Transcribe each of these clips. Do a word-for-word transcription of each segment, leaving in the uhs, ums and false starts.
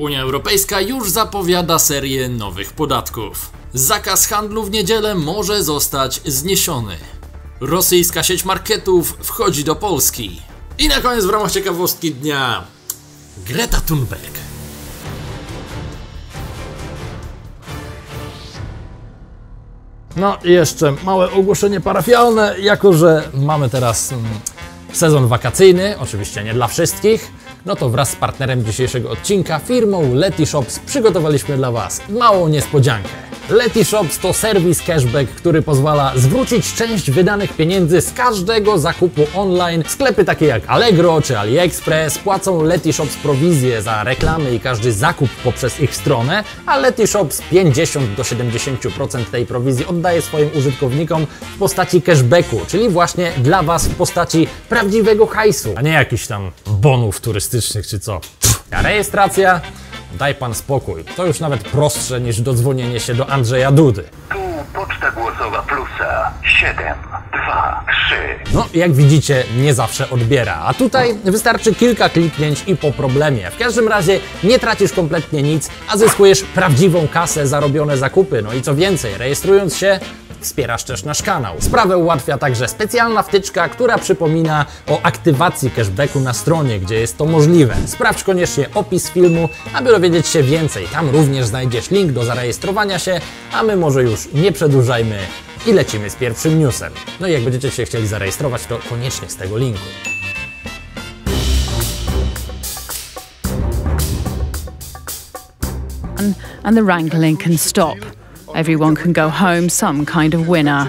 Unia Europejska już zapowiada serię nowych podatków. Zakaz handlu w niedzielę może zostać zniesiony. Rosyjska sieć marketów wchodzi do Polski. I na koniec w ramach ciekawostki dnia Greta Thunberg. No i jeszcze małe ogłoszenie parafialne, jako że mamy teraz mm, sezon wakacyjny, oczywiście nie dla wszystkich, no to wraz z partnerem dzisiejszego odcinka, firmą Letyshops, przygotowaliśmy dla Was małą niespodziankę. Letyshops to serwis cashback, który pozwala zwrócić część wydanych pieniędzy z każdego zakupu online. Sklepy takie jak Allegro czy AliExpress płacą Letyshops prowizję za reklamy i każdy zakup poprzez ich stronę, a Letyshops pięćdziesiąt do siedemdziesięciu procent tej prowizji oddaje swoim użytkownikom w postaci cashbacku, czyli właśnie dla Was w postaci prawdziwego hajsu, a nie jakichś tam bonów turystycznych czy co. A rejestracja? Daj pan spokój. To już nawet prostsze niż dodzwonienie się do Andrzeja Dudy. Tu poczta głosowa plusa siedem dwa trzy. No, jak widzicie, nie zawsze odbiera. A tutaj wystarczy kilka kliknięć i po problemie. W każdym razie nie tracisz kompletnie nic, a zyskujesz prawdziwą kasę za robione zakupy. No i co więcej, rejestrując się, wspierasz też nasz kanał. Sprawę ułatwia także specjalna wtyczka, która przypomina o aktywacji cashbacku na stronie, gdzie jest to możliwe. Sprawdź koniecznie opis filmu, aby dowiedzieć się więcej. Tam również znajdziesz link do zarejestrowania się, a my może już nie przedłużajmy i lecimy z pierwszym newsem. No i jak będziecie się chcieli zarejestrować, to koniecznie z tego linku. And, and the wrangling can stop. Everyone can go home some kind of winner.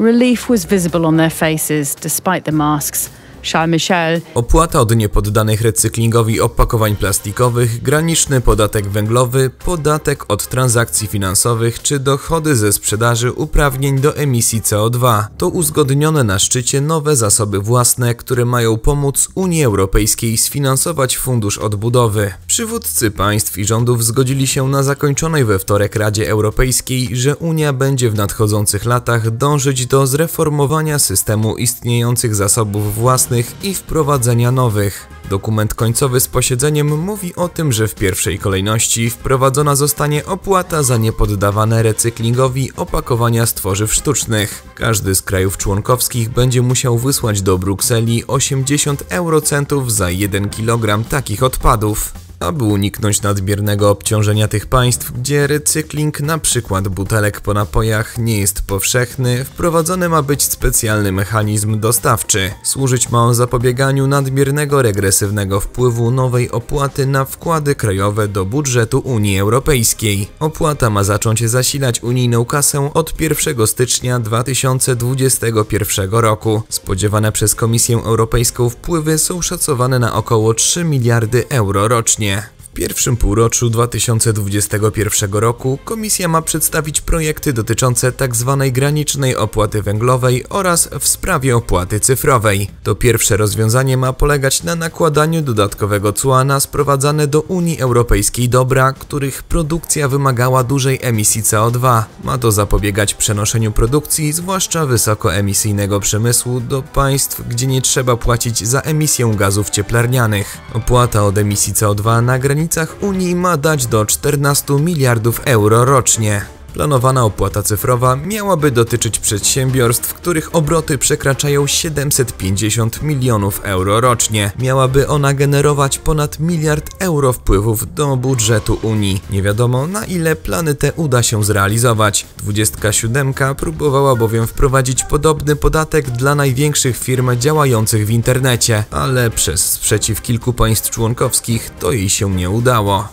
Relief was visible on their faces despite the masks. Charles Michel. Opłata od niepoddanych recyklingowi opakowań plastikowych, graniczny podatek węglowy, podatek od transakcji finansowych czy dochody ze sprzedaży uprawnień do emisji C O dwa to uzgodnione na szczycie nowe zasoby własne, które mają pomóc Unii Europejskiej sfinansować Fundusz Odbudowy. Przywódcy państw i rządów zgodzili się na zakończonej we wtorek Radzie Europejskiej, że Unia będzie w nadchodzących latach dążyć do zreformowania systemu istniejących zasobów własnych i wprowadzenia nowych. Dokument końcowy z posiedzeniem mówi o tym, że w pierwszej kolejności wprowadzona zostanie opłata za niepoddawane recyklingowi opakowania z tworzyw sztucznych. Każdy z krajów członkowskich będzie musiał wysłać do Brukseli osiemdziesiąt eurocentów za jeden kilogram takich odpadów. Aby uniknąć nadmiernego obciążenia tych państw, gdzie recykling np. butelek po napojach nie jest powszechny, wprowadzony ma być specjalny mechanizm dostawczy. Służyć ma on zapobieganiu nadmiernego regresywnego wpływu nowej opłaty na wkłady krajowe do budżetu Unii Europejskiej. Opłata ma zacząć zasilać unijną kasę od pierwszego stycznia dwa tysiące dwudziestego pierwszego roku. Spodziewane przez Komisję Europejską wpływy są szacowane na około trzy miliardy euro rocznie. W pierwszym półroczu dwa tysiące dwudziestego pierwszego roku Komisja ma przedstawić projekty dotyczące tzw. granicznej opłaty węglowej oraz w sprawie opłaty cyfrowej. To pierwsze rozwiązanie ma polegać na nakładaniu dodatkowego cła na sprowadzane do Unii Europejskiej dobra, których produkcja wymagała dużej emisji C O dwa. Ma to zapobiegać przenoszeniu produkcji, zwłaszcza wysokoemisyjnego przemysłu, do państw, gdzie nie trzeba płacić za emisję gazów cieplarnianych. Opłata od emisji C O dwa na granicach Unii ma dać do czternastu miliardów euro rocznie. Planowana opłata cyfrowa miałaby dotyczyć przedsiębiorstw, których obroty przekraczają siedemset pięćdziesiąt milionów euro rocznie. Miałaby ona generować ponad miliard euro wpływów do budżetu Unii. Nie wiadomo, na ile plany te uda się zrealizować. dwudziestka siódemka próbowała bowiem wprowadzić podobny podatek dla największych firm działających w internecie, ale przez sprzeciw kilku państw członkowskich to jej się nie udało.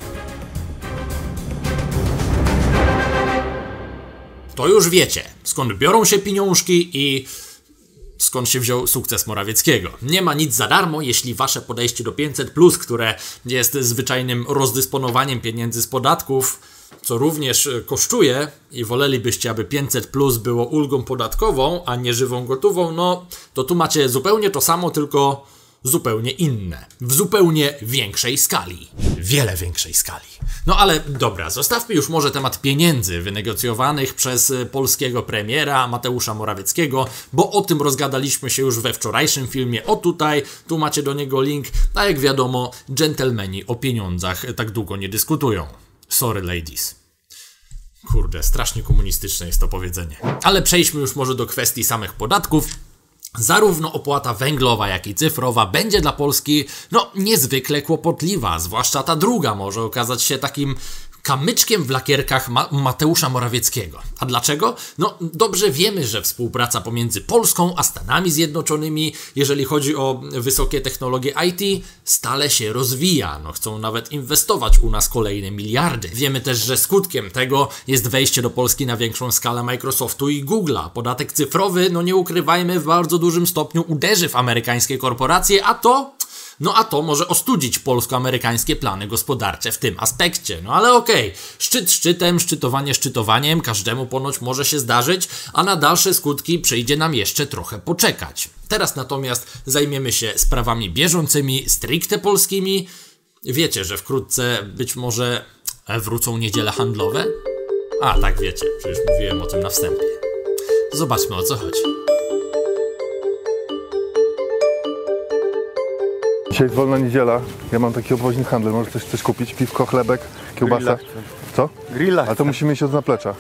To już wiecie, skąd biorą się pieniążki i skąd się wziął sukces Morawieckiego. Nie ma nic za darmo, jeśli wasze podejście do pięćset plus, które jest zwyczajnym rozdysponowaniem pieniędzy z podatków, co również kosztuje i wolelibyście, aby pięćset plus było ulgą podatkową, a nie żywą gotową, no to tu macie zupełnie to samo, tylko zupełnie inne. W zupełnie większej skali. Wiele większej skali. No ale dobra, zostawmy już może temat pieniędzy wynegocjowanych przez polskiego premiera Mateusza Morawieckiego, bo o tym rozgadaliśmy się już we wczorajszym filmie. O tutaj, tu macie do niego link, a jak wiadomo, dżentelmeni o pieniądzach tak długo nie dyskutują. Sorry ladies. Kurde, strasznie komunistyczne jest to powiedzenie. Ale przejdźmy już może do kwestii samych podatków. Zarówno opłata węglowa, jak i cyfrowa będzie dla Polski, no, niezwykle kłopotliwa, zwłaszcza ta druga może okazać się takim kamyczkiem w lakierkach Ma- Mateusza Morawieckiego. A dlaczego? No, dobrze wiemy, że współpraca pomiędzy Polską a Stanami Zjednoczonymi, jeżeli chodzi o wysokie technologie I T, stale się rozwija. No, chcą nawet inwestować u nas kolejne miliardy. Wiemy też, że skutkiem tego jest wejście do Polski na większą skalę Microsoftu i Google'a. Podatek cyfrowy, no nie ukrywajmy, w bardzo dużym stopniu uderzy w amerykańskie korporacje, a to... No a to może ostudzić polsko-amerykańskie plany gospodarcze w tym aspekcie. No ale okej, okay. Szczyt szczytem, szczytowanie szczytowaniem, każdemu ponoć może się zdarzyć, a na dalsze skutki przyjdzie nam jeszcze trochę poczekać. Teraz natomiast zajmiemy się sprawami bieżącymi, stricte polskimi. Wiecie, że wkrótce być może wrócą niedziele handlowe? A tak, wiecie, przecież mówiłem o tym na wstępie. Zobaczmy, o co chodzi. Dzisiaj jest wolna niedziela, ja mam taki obwoźny handel, możesz coś, coś kupić, piwko, chlebek, kiełbasa. Co? Grilla. A to musimy iść od zaplecza.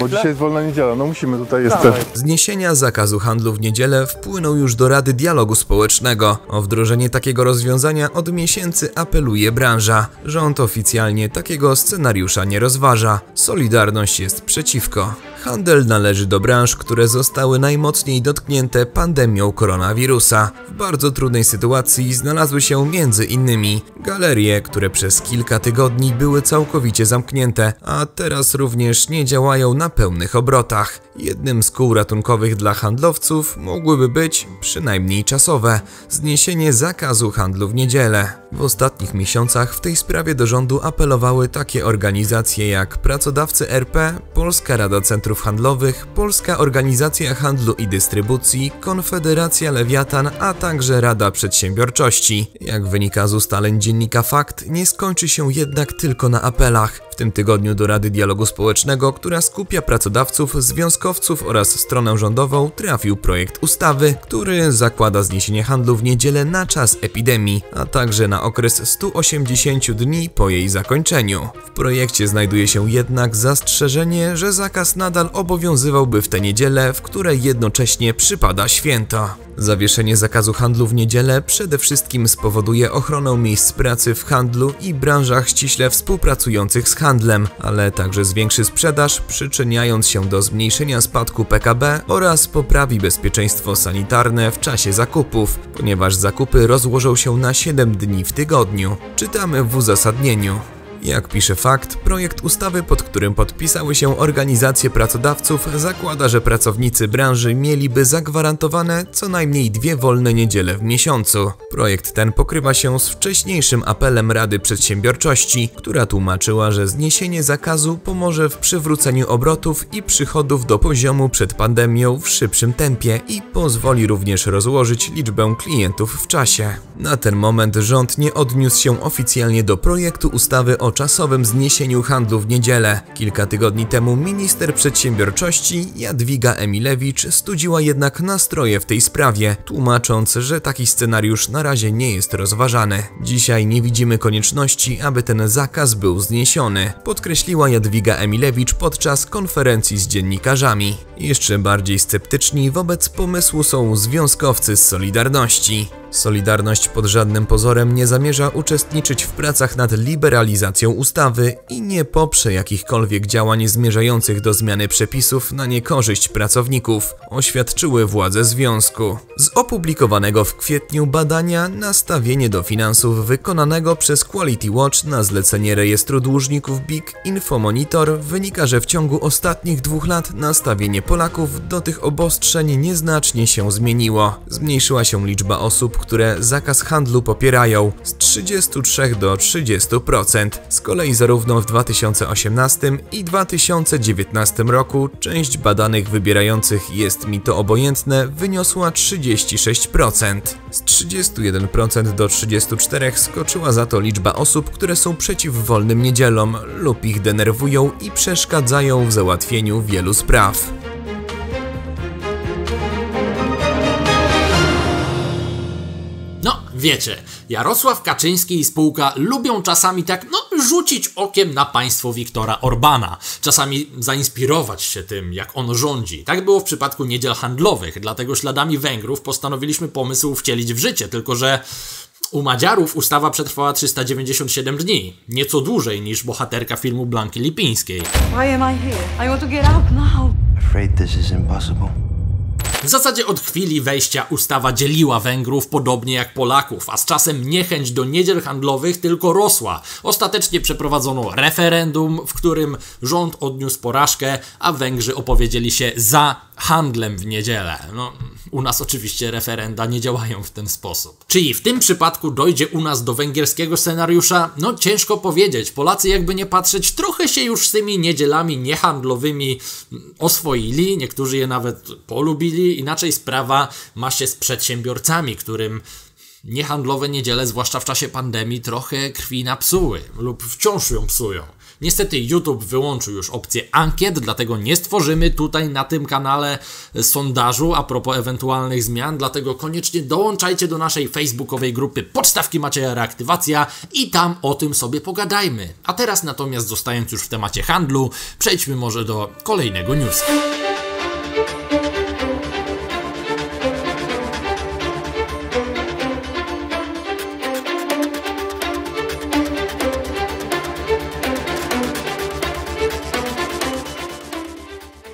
Bo dzisiaj jest wolna niedziela, no musimy, tutaj jest... Zniesienia zakazu handlu w niedzielę wpłyną już do Rady Dialogu Społecznego. O wdrożenie takiego rozwiązania od miesięcy apeluje branża. Rząd oficjalnie takiego scenariusza nie rozważa. Solidarność jest przeciwko. Handel należy do branż, które zostały najmocniej dotknięte pandemią koronawirusa. W bardzo trudnej sytuacji znalazły się między innymi galerie, które przez kilka tygodni były całkowicie zamknięte, a teraz również nie działają na pełnych obrotach. Jednym z kół ratunkowych dla handlowców mogłyby być, przynajmniej czasowe, zniesienie zakazu handlu w niedzielę. W ostatnich miesiącach w tej sprawie do rządu apelowały takie organizacje jak Pracodawcy R P, Polska Rada Centrum Handlowych, Polska Organizacja Handlu i Dystrybucji, Konfederacja Lewiatan, a także Rada Przedsiębiorczości. Jak wynika z ustaleń dziennika Fakt, nie skończy się jednak tylko na apelach. W tym tygodniu do Rady Dialogu Społecznego, która skupia pracodawców, związkowców oraz stronę rządową, trafił projekt ustawy, który zakłada zniesienie handlu w niedzielę na czas epidemii, a także na okres stu osiemdziesięciu dni po jej zakończeniu. W projekcie znajduje się jednak zastrzeżenie, że zakaz nadal obowiązywałby w tę niedzielę, w której jednocześnie przypada święto. Zawieszenie zakazu handlu w niedzielę przede wszystkim spowoduje ochronę miejsc pracy w handlu i branżach ściśle współpracujących z handlem, ale także zwiększy sprzedaż, przyczyniając się do zmniejszenia spadku P K B oraz poprawi bezpieczeństwo sanitarne w czasie zakupów, ponieważ zakupy rozłożą się na siedem dni w tygodniu. Czytamy w uzasadnieniu. Jak pisze Fakt, projekt ustawy, pod którym podpisały się organizacje pracodawców, zakłada, że pracownicy branży mieliby zagwarantowane co najmniej dwie wolne niedziele w miesiącu. Projekt ten pokrywa się z wcześniejszym apelem Rady Przedsiębiorczości, która tłumaczyła, że zniesienie zakazu pomoże w przywróceniu obrotów i przychodów do poziomu przed pandemią w szybszym tempie i pozwoli również rozłożyć liczbę klientów w czasie. Na ten moment rząd nie odniósł się oficjalnie do projektu ustawy o czasowym zniesieniu handlu w niedzielę. Kilka tygodni temu minister przedsiębiorczości Jadwiga Emilewicz studziła jednak nastroje w tej sprawie, tłumacząc, że taki scenariusz na razie nie jest rozważany. Dzisiaj nie widzimy konieczności, aby ten zakaz był zniesiony, podkreśliła Jadwiga Emilewicz podczas konferencji z dziennikarzami. Jeszcze bardziej sceptyczni wobec pomysłu są związkowcy z Solidarności. Solidarność pod żadnym pozorem nie zamierza uczestniczyć w pracach nad liberalizacją ustawy i nie poprze jakichkolwiek działań zmierzających do zmiany przepisów na niekorzyść pracowników, oświadczyły władze związku. Z opublikowanego w kwietniu badania Nastawienie do finansów wykonanego przez Quality Watch na zlecenie rejestru dłużników Big Infomonitor wynika, że w ciągu ostatnich dwóch lat nastawienie Polaków do tych obostrzeń nieznacznie się zmieniło. Zmniejszyła się liczba osób, które zakaz handlu popierają z trzydziestu trzech do trzydziestu procent. Z kolei zarówno w dwa tysiące osiemnastym i dwa tysiące dziewiętnastym roku część badanych wybierających jest mi to obojętne wyniosła trzydzieści sześć procent. Z trzydziestu jeden procent do trzydziestu czterech procent skoczyła za to liczba osób, które są przeciw wolnym niedzielom lub ich denerwują i przeszkadzają w załatwieniu wielu spraw. No, wiecie, Jarosław Kaczyński i spółka lubią czasami tak, no, rzucić okiem na państwo Wiktora Orbana. Czasami zainspirować się tym, jak on rządzi. Tak było w przypadku niedziel handlowych, dlatego śladami Węgrów postanowiliśmy pomysł wcielić w życie, tylko że u Madziarów ustawa przetrwała trzysta dziewięćdziesiąt siedem dni, nieco dłużej niż bohaterka filmu Blanki Lipińskiej. Why am I here? I want to get out now. Afraid this is impossible. W zasadzie od chwili wejścia ustawa dzieliła Węgrów podobnie jak Polaków, a z czasem niechęć do niedziel handlowych tylko rosła. Ostatecznie przeprowadzono referendum, w którym rząd odniósł porażkę, a Węgrzy opowiedzieli się za handlem w niedzielę. No, u nas oczywiście referenda nie działają w ten sposób. Czy i w tym przypadku dojdzie u nas do węgierskiego scenariusza? No ciężko powiedzieć. Polacy, jakby nie patrzeć, trochę się już z tymi niedzielami niehandlowymi oswoili, niektórzy je nawet polubili. Inaczej sprawa ma się z przedsiębiorcami, którym niehandlowe niedziele, zwłaszcza w czasie pandemii, trochę krwi napsuły lub wciąż ją psują. Niestety YouTube wyłączył już opcję ankiet, dlatego nie stworzymy tutaj na tym kanale sondażu a propos ewentualnych zmian, dlatego koniecznie dołączajcie do naszej facebookowej grupy Podstawki Macieja Reaktywacja i tam o tym sobie pogadajmy. A teraz natomiast, zostając już w temacie handlu, przejdźmy może do kolejnego newsa.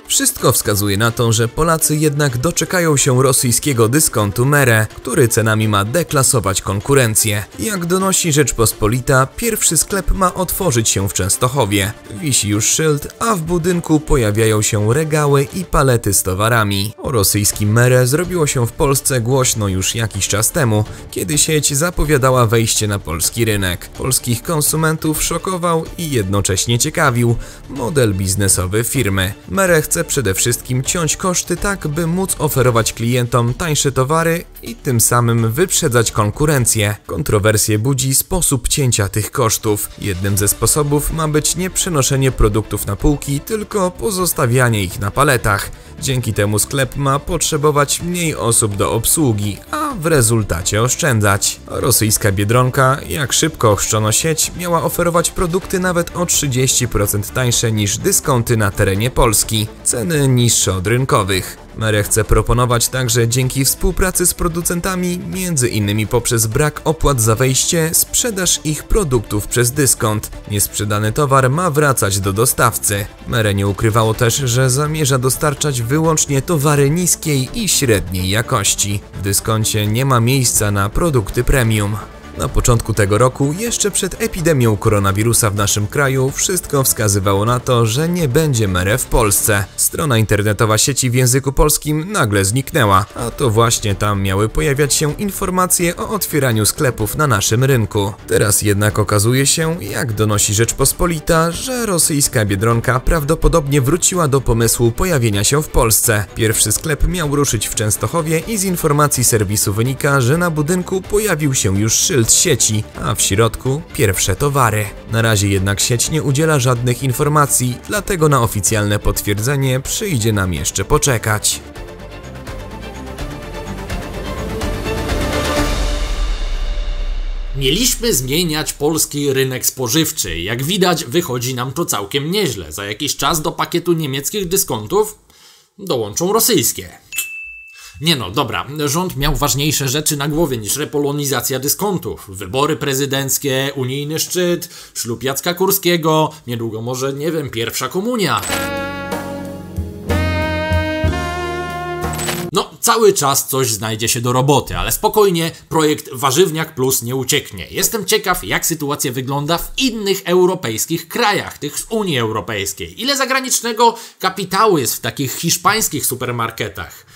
Wszystko wskazuje na to, że Polacy jednak doczekają się rosyjskiego dyskontu Mere, który cenami ma deklasować konkurencję. Jak donosi Rzeczpospolita, pierwszy sklep ma otworzyć się w Częstochowie. Wisi już szyld, a w budynku pojawiają się regały i palety z towarami. O rosyjskim Mere zrobiło się w Polsce głośno już jakiś czas temu, kiedy sieć zapowiadała wejście na polski rynek. Polskich konsumentów szokował i jednocześnie ciekawił model biznesowy firmy. Mere chce przede wszystkim ciąć koszty tak, by móc oferować klientom tańsze towary i tym samym wyprzedzać konkurencję. Kontrowersje budzi sposób cięcia tych kosztów. Jednym ze sposobów ma być nie przenoszenie produktów na półki, tylko pozostawianie ich na paletach. Dzięki temu sklep ma potrzebować mniej osób do obsługi, a w rezultacie oszczędzać. Rosyjska Biedronka, jak szybko ochrzczono sieć, miała oferować produkty nawet o trzydzieści procent tańsze niż dyskonty na terenie Polski. Ceny niższe od rynkowych. Mere chce proponować także dzięki współpracy z producentami, między innymi poprzez brak opłat za wejście, sprzedaż ich produktów przez dyskont. Niesprzedany towar ma wracać do dostawcy. Mere nie ukrywało też, że zamierza dostarczać wyłącznie towary niskiej i średniej jakości. W dyskoncie nie ma miejsca na produkty premium. Na początku tego roku, jeszcze przed epidemią koronawirusa w naszym kraju, wszystko wskazywało na to, że nie będzie Mere w Polsce. Strona internetowa sieci w języku polskim nagle zniknęła, a to właśnie tam miały pojawiać się informacje o otwieraniu sklepów na naszym rynku. Teraz jednak okazuje się, jak donosi Rzeczpospolita, że rosyjska Biedronka prawdopodobnie wróciła do pomysłu pojawienia się w Polsce. Pierwszy sklep miał ruszyć w Częstochowie i z informacji serwisu wynika, że na budynku pojawił się już szyld sieci, a w środku pierwsze towary. Na razie jednak sieć nie udziela żadnych informacji, dlatego na oficjalne potwierdzenie przyjdzie nam jeszcze poczekać. Mieliśmy zmieniać polski rynek spożywczy. Jak widać, wychodzi nam to całkiem nieźle. Za jakiś czas do pakietu niemieckich dyskontów dołączą rosyjskie. Nie no, dobra, rząd miał ważniejsze rzeczy na głowie niż repolonizacja dyskontów. Wybory prezydenckie, unijny szczyt, ślub Jacka Kurskiego, niedługo może, nie wiem, pierwsza komunia. Cały czas coś znajdzie się do roboty, ale spokojnie, projekt Warzywniak Plus nie ucieknie. Jestem ciekaw, jak sytuacja wygląda w innych europejskich krajach, tych z Unii Europejskiej. Ile zagranicznego kapitału jest w takich hiszpańskich supermarketach?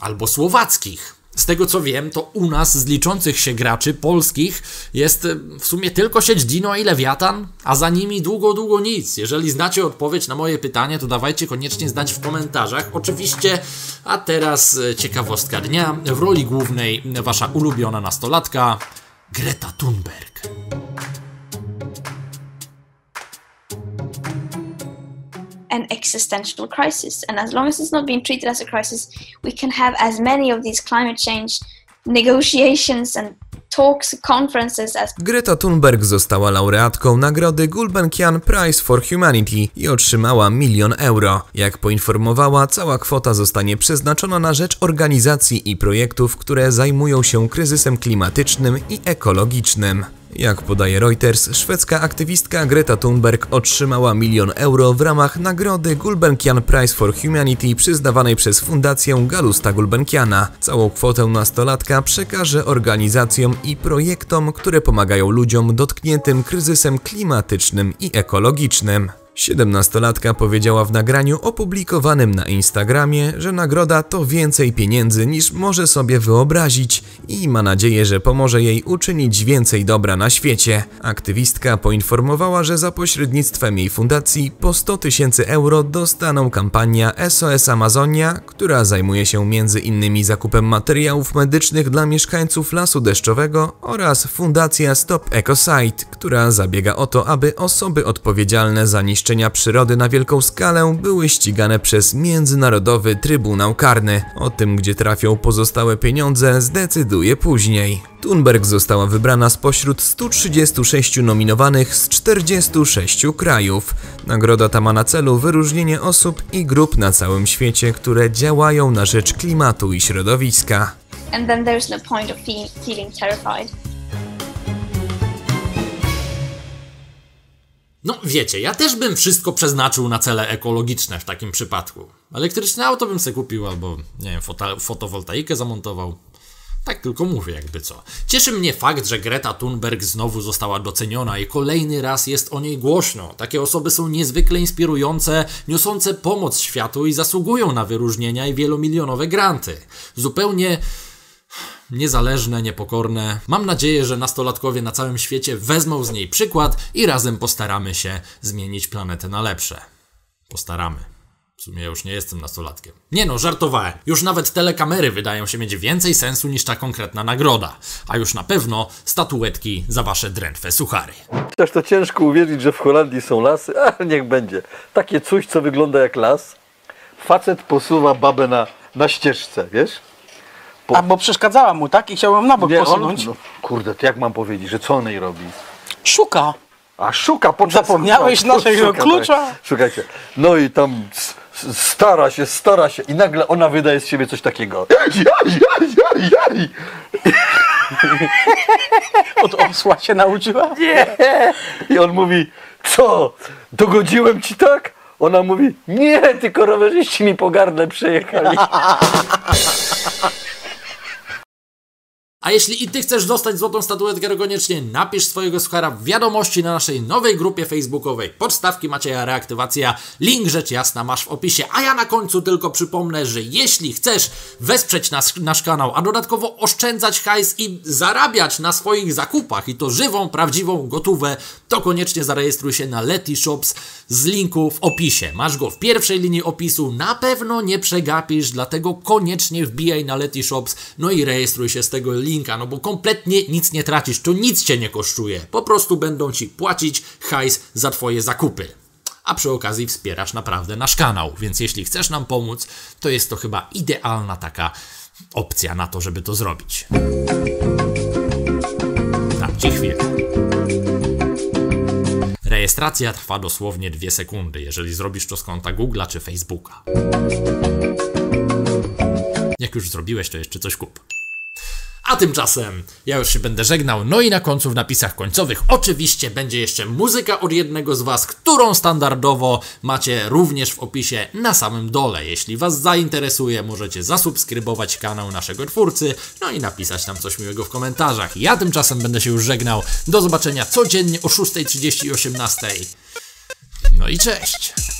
Albo słowackich. Z tego co wiem, to u nas z liczących się graczy polskich jest w sumie tylko sieć Dino i Lewiatan, a za nimi długo, długo nic. Jeżeli znacie odpowiedź na moje pytanie, to dawajcie koniecznie znać w komentarzach. Oczywiście, a teraz ciekawostka dnia. W roli głównej wasza ulubiona nastolatka Greta Thunberg. An existential crisis, and as long as it's not being treated as a crisis, we can have as many of these climate change negotiations and talks, conferences as... Greta Thunberg została laureatką nagrody Gulbenkian Prize for Humanity i otrzymała milion euro. Jak poinformowała, cała kwota zostanie przeznaczona na rzecz organizacji i projektów, które zajmują się kryzysem klimatycznym i ekologicznym. Jak podaje Reuters, szwedzka aktywistka Greta Thunberg otrzymała milion euro w ramach nagrody Gulbenkian Prize for Humanity przyznawanej przez Fundację Galusta Gulbenkiana. Całą kwotę nastolatka przekaże organizacjom i projektom, które pomagają ludziom dotkniętym kryzysem klimatycznym i ekologicznym. siedemnastolatka powiedziała w nagraniu opublikowanym na Instagramie, że nagroda to więcej pieniędzy niż może sobie wyobrazić i ma nadzieję, że pomoże jej uczynić więcej dobra na świecie. Aktywistka poinformowała, że za pośrednictwem jej fundacji po sto tysięcy euro dostaną kampania S O S Amazonia, która zajmuje się między innymi zakupem materiałów medycznych dla mieszkańców lasu deszczowego, oraz fundacja Stop Ecosight, która zabiega o to, aby osoby odpowiedzialne za niszczenie przyrody na wielką skalę były ścigane przez Międzynarodowy Trybunał Karny. O tym, gdzie trafią pozostałe pieniądze, zdecyduje później. Thunberg została wybrana spośród stu trzydziestu sześciu nominowanych z czterdziestu sześciu krajów. Nagroda ta ma na celu wyróżnienie osób i grup na całym świecie, które działają na rzecz klimatu i środowiska. And then there's no point of feeling terrified. No wiecie, ja też bym wszystko przeznaczył na cele ekologiczne w takim przypadku. Elektryczne auto bym se kupił albo, nie wiem, foto fotowoltaikę zamontował. Tak tylko mówię, jakby co. Cieszy mnie fakt, że Greta Thunberg znowu została doceniona i kolejny raz jest o niej głośno. Takie osoby są niezwykle inspirujące, niosące pomoc światu i zasługują na wyróżnienia i wielomilionowe granty. Zupełnie... niezależne, niepokorne. Mam nadzieję, że nastolatkowie na całym świecie wezmą z niej przykład i razem postaramy się zmienić planetę na lepsze. Postaramy. W sumie ja już nie jestem nastolatkiem. Nie no, żartowałem. Już nawet telekamery wydają się mieć więcej sensu niż ta konkretna nagroda. A już na pewno statuetki za wasze drętwe suchary. Też to ciężko uwierzyć, że w Holandii są lasy, ale niech będzie. Takie coś, co wygląda jak las. Facet posuwa babę na, na ścieżce, wiesz? Po... A bo przeszkadzała mu, tak? I chciałem na bok nie, posunąć. On, no, kurde, to jak mam powiedzieć, że co on jej robi? Szuka. A szuka, po zapomniałeś naszego klucza? Tak. Szukajcie. No i tam stara się, stara się i nagle ona wydaje z siebie coś takiego. Od osła się nauczyła? Nie. I on mówi, co? Dogodziłem ci tak? Ona mówi, nie, tylko rowerzyści mi po gardle przejechali. A jeśli i ty chcesz dostać złotą statuetkę, to koniecznie napisz swojego suchara w wiadomości na naszej nowej grupie facebookowej Podstawki Macieja Reaktywacja. Link rzecz jasna masz w opisie. A ja na końcu tylko przypomnę, że jeśli chcesz wesprzeć nas, nasz kanał, a dodatkowo oszczędzać hajs i zarabiać na swoich zakupach, i to żywą, prawdziwą gotówę, to koniecznie zarejestruj się na Letyshops z linku w opisie. Masz go w pierwszej linii opisu, na pewno nie przegapisz, dlatego koniecznie wbijaj na Letyshops, no i rejestruj się z tego linka, no bo kompletnie nic nie tracisz, to nic cię nie kosztuje. Po prostu będą ci płacić hajs za twoje zakupy. A przy okazji wspierasz naprawdę nasz kanał, więc jeśli chcesz nam pomóc, to jest to chyba idealna taka opcja na to, żeby to zrobić. Dam ci chwilę. Rejestracja trwa dosłownie dwie sekundy, jeżeli zrobisz to z konta Google'a czy Facebooka. Jak już zrobiłeś, to jeszcze coś kup. A tymczasem ja już się będę żegnał, no i na końcu w napisach końcowych oczywiście będzie jeszcze muzyka od jednego z Was, którą standardowo macie również w opisie na samym dole. Jeśli Was zainteresuje, możecie zasubskrybować kanał naszego twórcy, no i napisać nam coś miłego w komentarzach. Ja tymczasem będę się już żegnał, do zobaczenia codziennie o szóstej trzydzieści i osiemnastej. No i cześć!